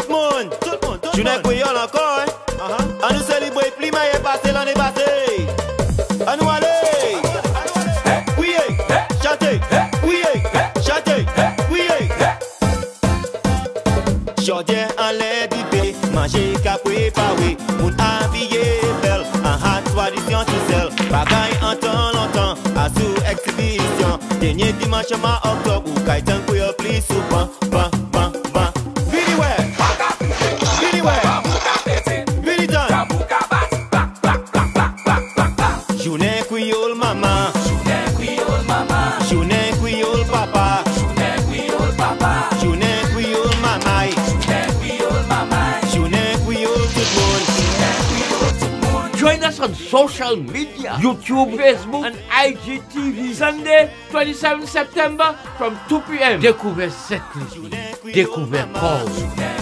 tout le monde. Tu n'es couillon encore, hein? On nous célébrer, plus maille passé l'année passée. On nous aller. Oui, chantez. Oui, chantez. Oui, jardin en l'air d'idée, manger qu'à préparer. Moun habillé belle, en hâte tradition tout seul. Bagaille en temps longtemps, à sous-exhibition. Dernier dimanche en octobre, ou kaitan couillon plus souvent. Join us on social media, YouTube, Facebook, and IGTV. Sunday, 27 September from 2 p.m. Découvrez cette liste, découvrez Paul.